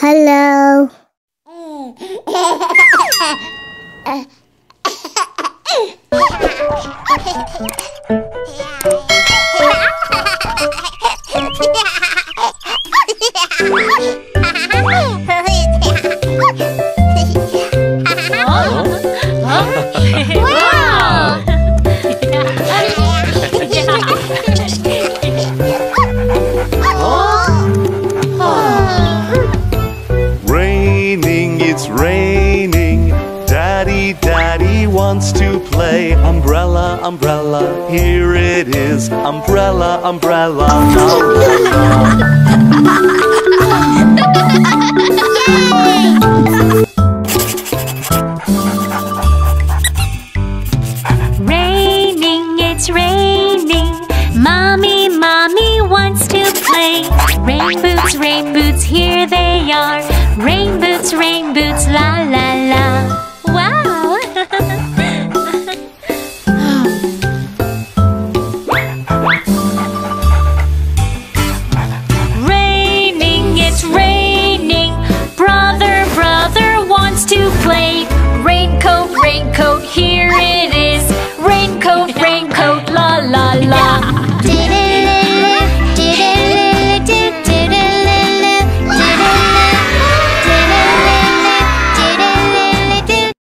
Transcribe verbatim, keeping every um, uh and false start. Hello. Umbrella, umbrella, here it is. Umbrella, umbrella, umbrella. Raining, it's raining. Mommy, mommy wants to play. Rain boots, rain boots, here they are. Rain boots, rain boots, la la la. Wow! Raincoat, raincoat, here